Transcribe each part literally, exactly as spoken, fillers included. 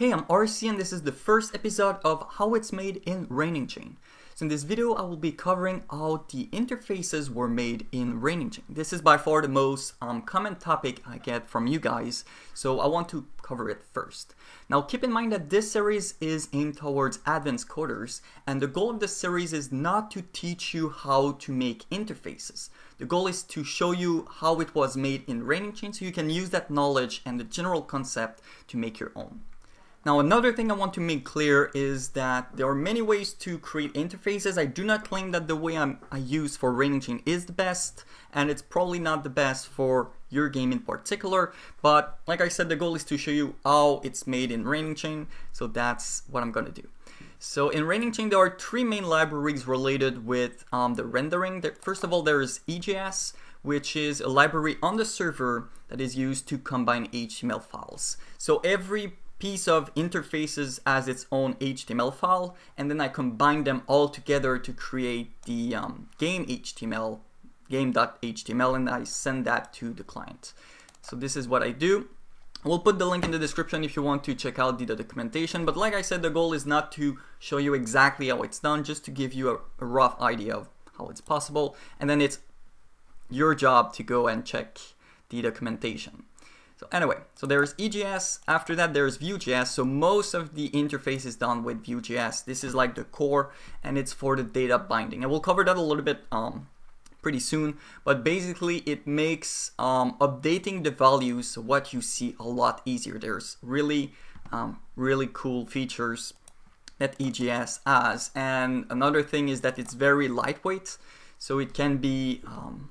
Hey, I'm R C and this is the first episode of How It's Made in Raining Chain. So in this video I will be covering how the interfaces were made in Raining Chain. This is by far the most um, common topic I get from you guys, so I want to cover it first. Now keep in mind that this series is aimed towards advanced coders, and the goal of this series is not to teach you how to make interfaces. The goal is to show you how it was made in Raining Chain so you can use that knowledge and the general concept to make your own. Now, another thing I want to make clear is that there are many ways to create interfaces. I do not claim that the way I'm, I use for Raining Chain is the best, and it's probably not the best for your game in particular. But like I said, the goal is to show you how it's made in Raining Chain, so that's what I'm gonna do. So in Raining Chain, there are three main libraries related with um, the rendering. First of all, there is E J S, which is a library on the server that is used to combine H T M L files. So every piece of interfaces has its own H T M L file, and then I combine them all together to create the um, game H T M L, game dot H T M L, and I send that to the client. So this is what I do. We'll put the link in the description if you want to check out the, the documentation, but like I said, the goal is not to show you exactly how it's done, just to give you a, a rough idea of how it's possible, and then it's your job to go and check the documentation. So anyway, so there's E J S, after that there's Vue.js, so most of the interface is done with Vue.js. This is like the core, and it's for the data binding. And we'll cover that a little bit um, pretty soon, but basically it makes um, updating the values, so what you see, a lot easier. There's really, um, really cool features that E J S has. And another thing is that it's very lightweight, so it can be um,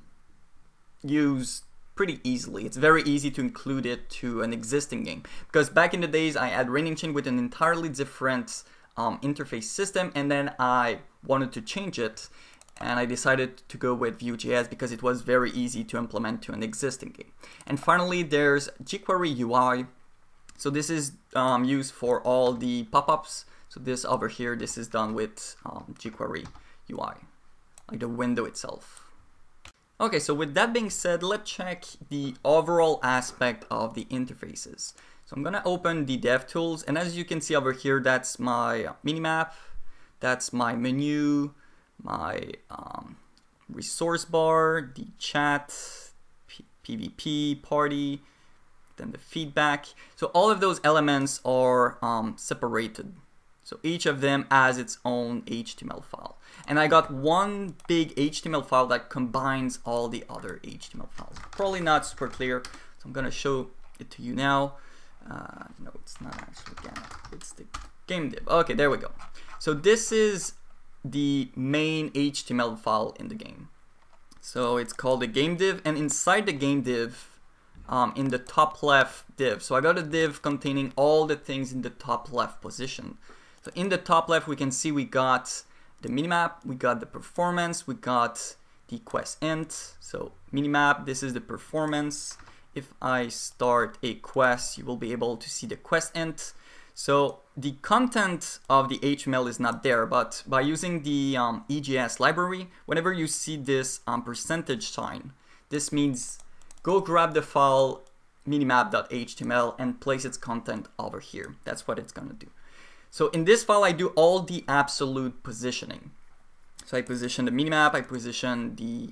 used pretty easily. It's very easy to include it to an existing game, because back in the days I had Raining Chain with an entirely different um, interface system, and then I wanted to change it, and I decided to go with Vue.js because it was very easy to implement to an existing game. And finally there's jQuery U I, so this is um, used for all the pop-ups. So this over here, this is done with um, jQuery U I, like the window itself. Okay, so with that being said, let's check the overall aspect of the interfaces. So I'm gonna open the DevTools, and as you can see over here, that's my minimap, that's my menu, my um, resource bar, the chat, P V P, party, then the feedback. So all of those elements are um, separated. So each of them has its own H T M L file. And I got one big H T M L file that combines all the other H T M L files. Probably not super clear, so I'm gonna show it to you now. Uh, no, it's not actually game, it's the game div. Okay, there we go. So this is the main H T M L file in the game. So it's called the game div, and inside the game div, Um, in the top left div, so I got a div containing all the things in the top left position. So in the top left we can see we got the minimap, we got the performance, we got the quest int. So minimap, this is the performance. If I start a quest, you will be able to see the quest int. So the content of the H T M L is not there, but by using the um, E J S library, whenever you see this um, percentage sign, this means go grab the file minimap dot H T M L and place its content over here. That's what it's gonna do. So in this file, I do all the absolute positioning. So I position the minimap, I position the,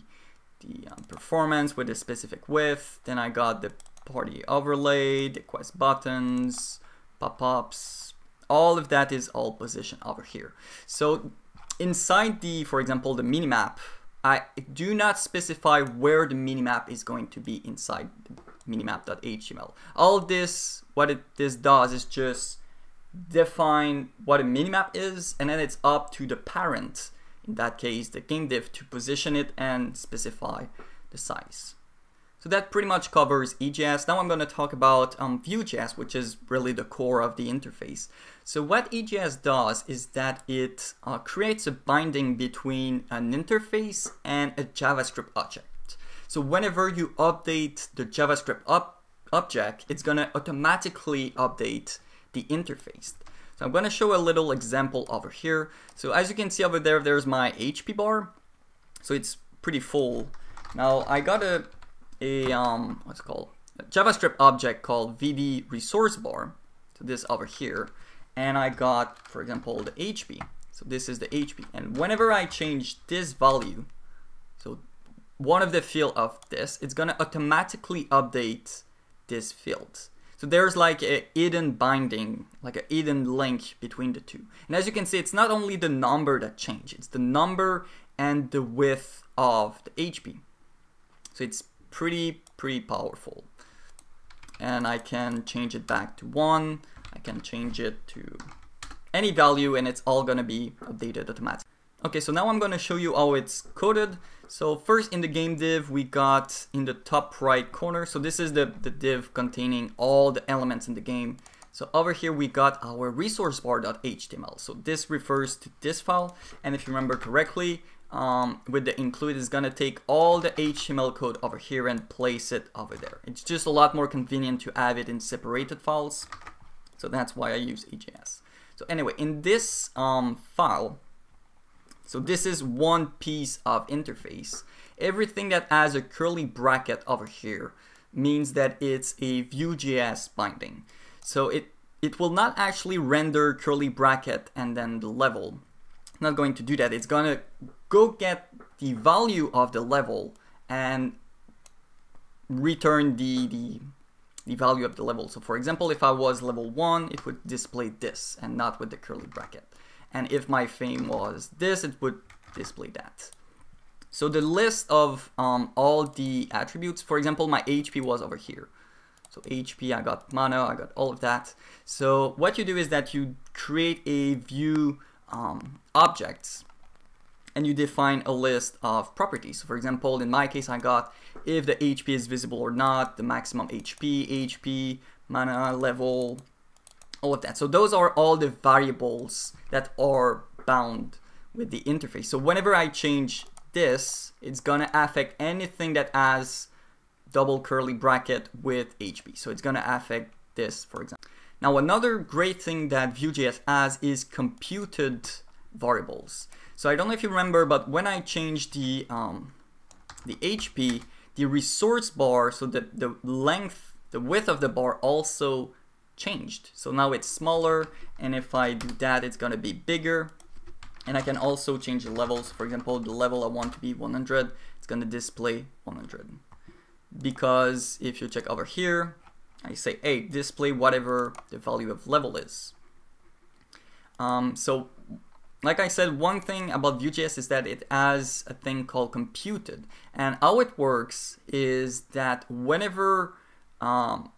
the um, performance with a specific width, then I got the party overlay, the quest buttons, pop-ups, all of that is all positioned over here. So inside the, for example, the minimap, I do not specify where the minimap is going to be inside minimap dot H T M L. All this, what it this does is just define what a minimap is, and then it's up to the parent, in that case the game div, to position it and specify the size. So that pretty much covers E J S. Now I'm going to talk about um, Vue.js, which is really the core of the interface. So what E J S does is that it uh, creates a binding between an interface and a JavaScript object. So whenever you update the JavaScript op object, it's going to automatically update the interface. So I'm going to show a little example over here. So as you can see over there, there's my H P bar. So it's pretty full. Now I got a a um what's it called a JavaScript object called V D resource bar. to this over here, and I got, for example, the H P. So this is the H P, and whenever I change this value, so one of the field of this, it's gonna automatically update this field. So there's like a hidden binding, like a hidden link between the two. And as you can see, it's not only the number that changes, it's the number and the width of the H P. So it's pretty, pretty powerful. And I can change it back to one. I can change it to any value, and it's all gonna be updated automatically. Okay, so now I'm gonna show you how it's coded. So first in the game div, we got in the top right corner, so this is the, the div containing all the elements in the game. So over here we got our resource bar.html. So this refers to this file, and if you remember correctly, um, with the include, it's gonna take all the H T M L code over here and place it over there. It's just a lot more convenient to have it in separated files, so that's why I use E J S. So anyway, in this um, file, so this is one piece of interface. Everything that has a curly bracket over here means that it's a Vue.js binding. So it, it will not actually render curly bracket and then the level. Not going to do that. It's gonna go get the value of the level and return the, the the value of the level. So for example, if I was level one, it would display this and not with the curly bracket. And if my fame was this, it would display that. So the list of um, all the attributes, for example, my H P was over here. So H P, I got mana, I got all of that. So what you do is that you create a view um, objects and you define a list of properties. So for example, in my case, I got if the H P is visible or not, the maximum H P, H P, mana, level, all of that. So those are all the variables that are bound with the interface. So whenever I change this, it's gonna affect anything that has double curly bracket with H P. So it's gonna affect this, for example. Now another great thing that Vue.js has is computed variables. So I don't know if you remember, but when I changed the um, the H P, the resource bar, so that the length, the width of the bar also changed. So now it's smaller, and if I do that, it's gonna be bigger. And I can also change the levels. For example, the level I want to be one hundred, it's gonna display one hundred. Because if you check over here, I say, hey, display whatever the value of level is. Um, so like I said, one thing about Vue.js is that it has a thing called computed. And how it works is that whenever um,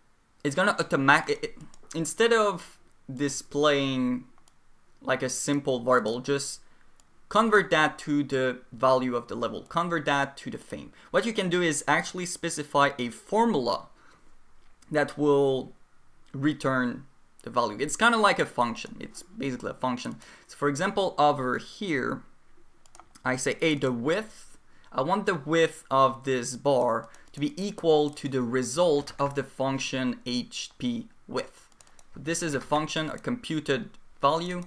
it's gonna automatic, instead of displaying like a simple variable, just convert that to the value of the level, convert that to the fame. What you can do is actually specify a formula that will return the value. It's kind of like a function. It's basically a function. So for example, over here, I say, hey, the width, I want the width of this bar to be equal to the result of the function H P width. This is a function, a computed value,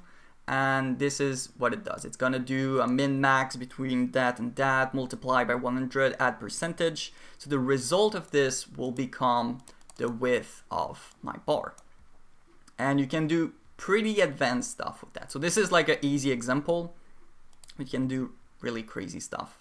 and this is what it does. It's gonna do a min max between that and that, multiply by one hundred, add percentage. So the result of this will become the width of my bar. And you can do pretty advanced stuff with that. So this is like an easy example. We can do really crazy stuff.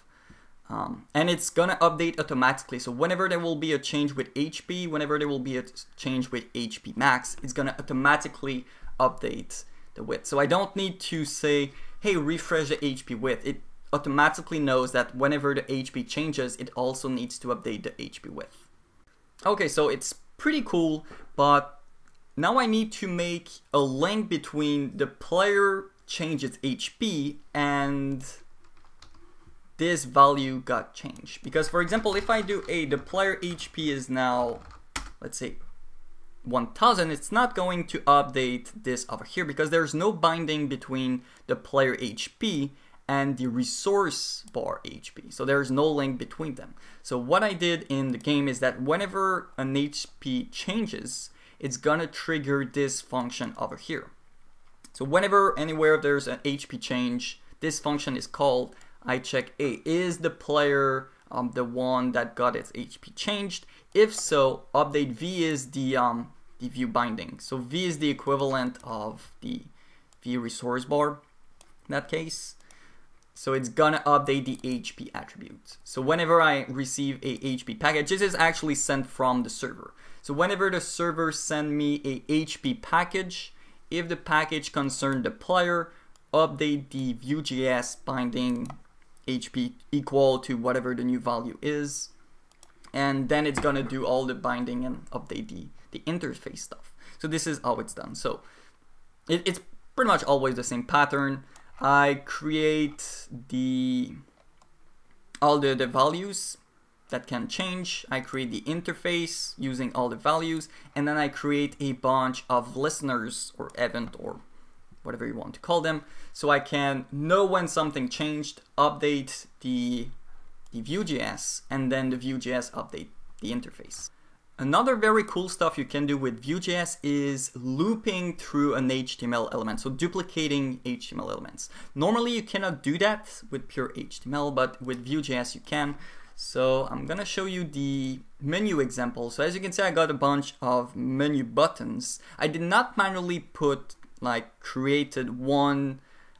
Um, and it's gonna update automatically. So whenever there will be a change with H P, whenever there will be a change with H P max, it's gonna automatically update the width. So I don't need to say, hey, refresh the H P width. It automatically knows that whenever the H P changes, it also needs to update the H P width. Okay, so it's pretty cool, but now I need to make a link between the player changes H P and this value got changed. Because for example, if I do a, the player H P is now, let's say one thousand, it's not going to update this over here because there's no binding between the player H P and the resource bar H P. So there's no link between them. So what I did in the game is that whenever an H P changes, it's gonna trigger this function over here. So whenever anywhere there's an H P change, this function is called. I check, hey, is the player um, the one that got its H P changed? If so, update v is the um, the Vue binding. So V is the equivalent of the Vue resource bar in that case. So it's gonna update the H P attribute. So whenever I receive a H P package, this is actually sent from the server. So whenever the server send me a H P package, if the package concerned the player, update the Vue.js binding H P equal to whatever the new value is. And then it's gonna do all the binding and update the, the interface stuff. So this is how it's done. So it, it's pretty much always the same pattern. I create the all the, the values that can change. I create the interface using all the values, and then I create a bunch of listeners or event or whatever you want to call them, so I can know when something changed, update the, the Vue.js, and then the Vue.js update the interface. Another very cool stuff you can do with Vue.js is looping through an H T M L element, so duplicating H T M L elements. Normally you cannot do that with pure H T M L, but with Vue.js you can. So I'm gonna show you the menu example. So as you can see, I got a bunch of menu buttons. I did not manually put like created one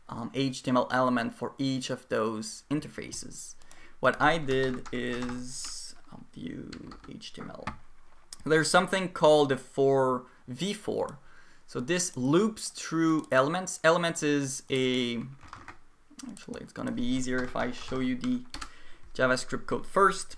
um, H T M L element for each of those interfaces. What I did is um, Vue H T M L. There's something called the for v four. So this loops through elements. Elements is a, actually it's gonna be easier if I show you the JavaScript code first.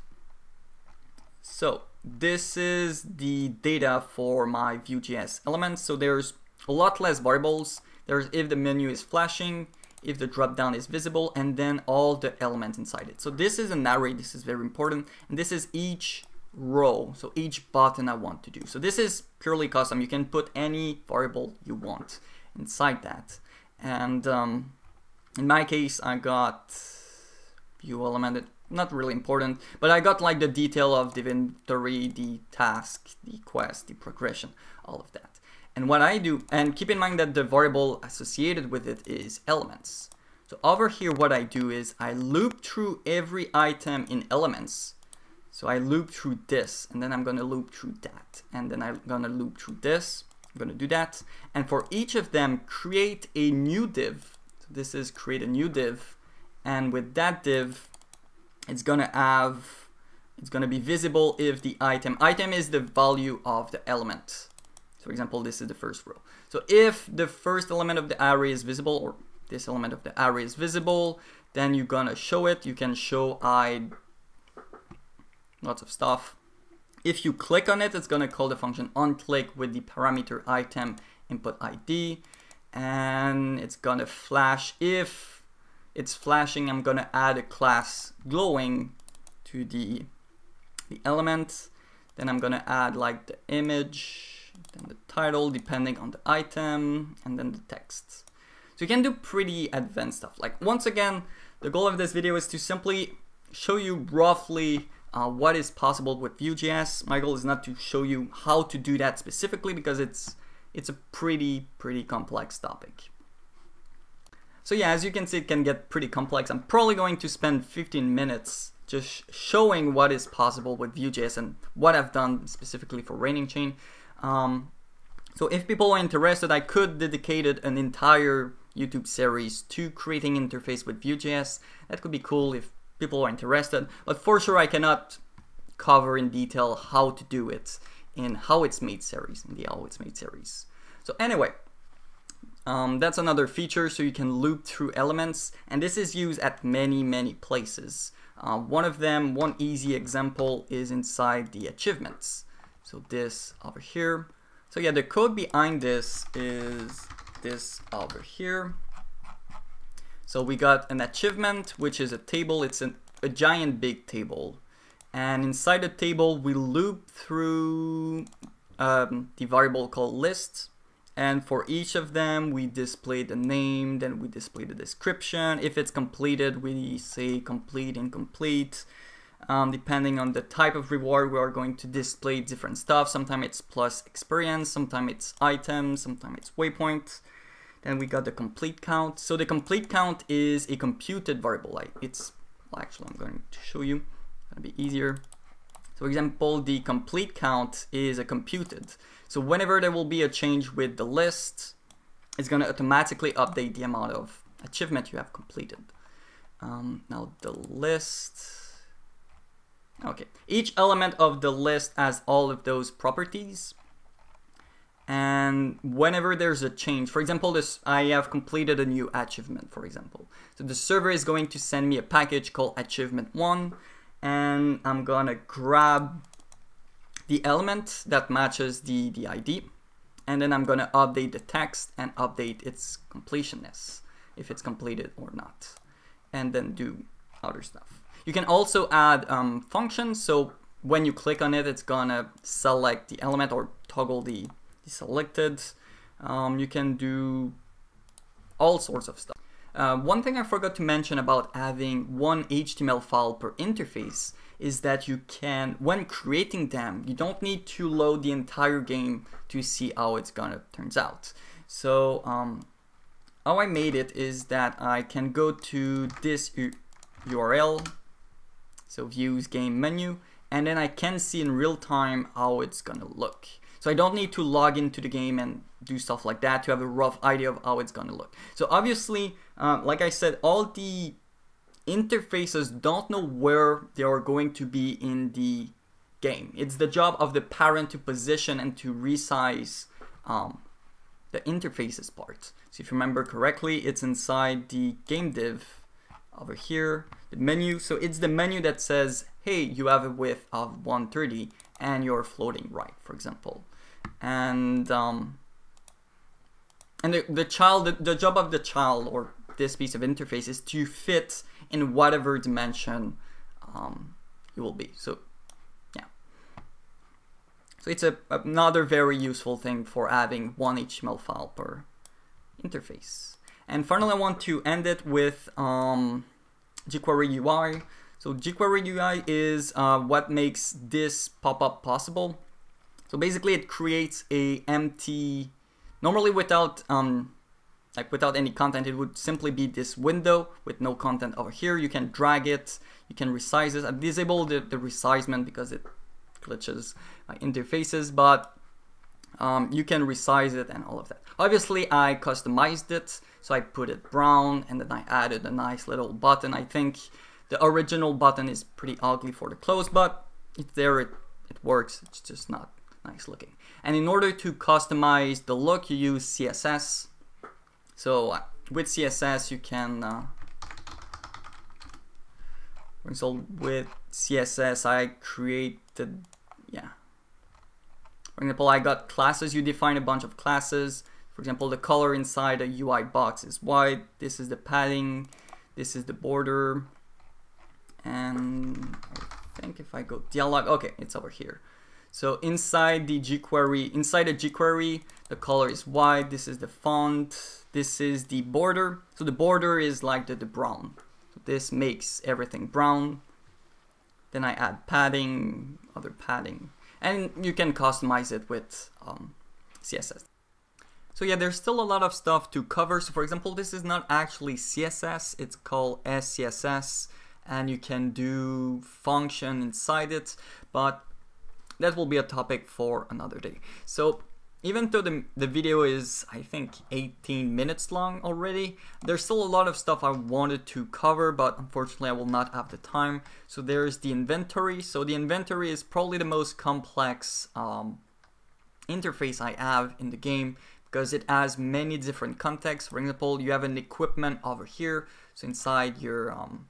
So this is the data for my Vue.js elements. So there's a lot less variables. There's if the menu is flashing, if the dropdown is visible, and then all the elements inside it. So this is an array, this is very important. And this is each row, so each button I want to do. So this is purely custom. You can put any variable you want inside that. And um, in my case, I got Vue element, not really important, but I got like the detail of the inventory, the task, the quest, the progression, all of that. And what I do, and keep in mind that the variable associated with it is elements. So over here, what I do is I loop through every item in elements. So I loop through this, and then I'm gonna loop through that. And then I'm gonna loop through this, I'm gonna do that. And for each of them, create a new div. So this is create a new div. And with that div, it's gonna have, it's gonna be visible if the item, item is the value of the element. For example, this is the first row. So if the first element of the array is visible, or this element of the array is visible, then you're gonna show it. You can show I, lots of stuff. If you click on it, it's gonna call the function onClick with the parameter item input I D, and it's gonna flash. If it's flashing, I'm gonna add a class glowing to the, the element. Then I'm gonna add like the image, then the title depending on the item, and then the text. So you can do pretty advanced stuff. Like once again, the goal of this video is to simply show you roughly uh, what is possible with Vue.js. My goal is not to show you how to do that specifically, because it's it's a pretty pretty complex topic. So yeah, as you can see, it can get pretty complex. I'm probably going to spend fifteen minutes just showing what is possible with Vue.js and what I've done specifically for Raining Chain. Um, so if people are interested, I could dedicate an entire YouTube series to creating interface with Vue.js. That could be cool if people are interested, but for sure I cannot cover in detail how to do it in How It's Made series, in the How It's Made series. So anyway, um, that's another feature, so you can loop through elements, and this is used at many, many places. Uh, one of them, one easy example is inside the achievements. So this over here. So yeah, the code behind this is this over here. So we got an achievement, which is a table. It's an, a giant big table. And inside the table, we loop through um, the variable called list. And for each of them, we display the name, then we display the description. If it's completed, we say complete, incomplete. Um, depending on the type of reward, we are going to display different stuff. Sometimes it's plus experience, sometimes it's items, sometimes it's waypoint. Then we got the complete count. So the complete count is a computed variable. Like it's, well, actually I'm going to show you, it'll be easier. So for example, the complete count is a computed. So whenever there will be a change with the list, it's going to automatically update the amount of achievement you have completed. Um, now the list, okay, each element of the list has all of those properties. And whenever there's a change, for example, this, I have completed a new achievement, for example. So the server is going to send me a package called achievement one, and I'm gonna grab the element that matches the, the I D, and then I'm gonna update the text and update its completionness, if it's completed or not, and then do other stuff. You can also add um, functions, so when you click on it, it's gonna select the element or toggle the selected. Um, you can do all sorts of stuff. Uh, one thing I forgot to mention about having one H T M L file per interface is that you can, when creating them, you don't need to load the entire game to see how it's gonna turns out. So um, how I made it is that I can go to this U R L, so views game menu, and then I can see in real time how it's gonna look. So I don't need to log into the game and do stuff like that to have a rough idea of how it's gonna look. So obviously, um, like I said, all the interfaces don't know where they are going to be in the game. It's the job of the parent to position and to resize um, the interfaces part. So if you remember correctly, it's inside the game div over here, the menu. So it's the menu that says, hey, you have a width of one thirty and you're floating right, for example. And um, and the, the child, the, the job of the child or this piece of interface is to fit in whatever dimension um, it will be. So yeah, so it's a, another very useful thing for having one H T M L file per interface. And finally, I want to end it with um, jQuery U I. So jQuery U I is uh, what makes this pop-up possible. So basically, it creates a empty, normally without um, like without any content, it would simply be this window with no content over here. You can drag it, you can resize it. I've disabled the, the resizement because it glitches my interfaces, but um, you can resize it and all of that. Obviously, I customized it, so I put it brown, and then I added a nice little button, I think. The original button is pretty ugly for the close, but it's there, it, it works, it's just not nice looking. And in order to customize the look, you use C S S. So with C S S, you can... Uh, so with C S S, I created, yeah. For example, I got classes, you define a bunch of classes. For example, the color inside a U I box is white, this is the padding, this is the border. And I think if I go dialog, okay, it's over here. So inside the jQuery, inside the jQuery, the color is white, this is the font, this is the border. So the border is like the, the brown. So this makes everything brown. Then I add padding, other padding. And you can customize it with um, C S S. So yeah, there's still a lot of stuff to cover. So for example, this is not actually C S S, it's called S C S S. And you can do function inside it, but that will be a topic for another day. So even though the, the video is, I think, eighteen minutes long already, there's still a lot of stuff I wanted to cover, but unfortunately I will not have the time. So there's the inventory. So the inventory is probably the most complex um, interface I have in the game, because it has many different contexts. For example, you have an equipment over here, so inside your um,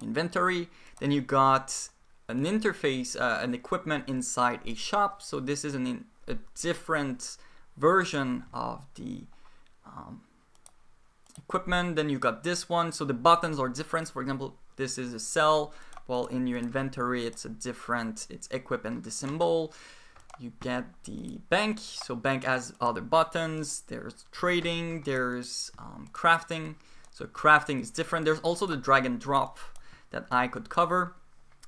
inventory, then you got an interface, uh, an equipment inside a shop. So this is an in, a different version of the um, equipment. Then you got this one. So the buttons are different. For example, this is a cell. Well, in your inventory, it's a different, it's equip and the symbol. You get the bank. So bank has other buttons. There's trading, there's um, crafting. So crafting is different. There's also the drag and drop that I could cover.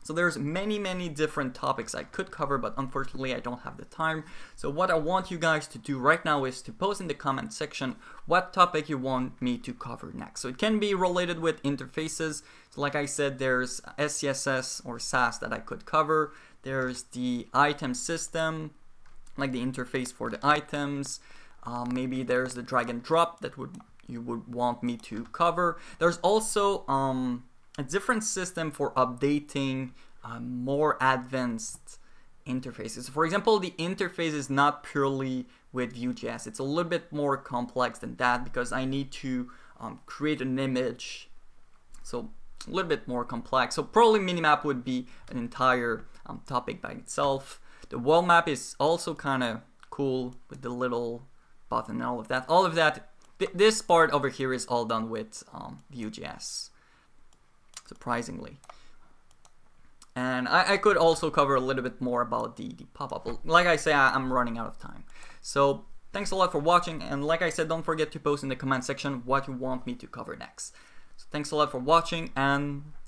So there's many, many different topics I could cover, but unfortunately I don't have the time. So what I want you guys to do right now is to post in the comment section what topic you want me to cover next. So it can be related with interfaces. So like I said, there's S C S S or S A S that I could cover. There's the item system. like the interface for the items. Uh, maybe there's the drag and drop that would you would want me to cover. There's also um, a different system for updating uh, more advanced interfaces. For example, the interface is not purely with Vue.js. It's a little bit more complex than that because I need to um, create an image. So a little bit more complex. So probably Minimap would be an entire um, topic by itself. The world map is also kind of cool with the little button and all of that. All of that, th this part over here is all done with um, Vue.js, surprisingly. And I, I could also cover a little bit more about the, the pop-up. Like I say, I, I'm running out of time. So thanks a lot for watching. And like I said, don't forget to post in the comment section what you want me to cover next. So thanks a lot for watching, and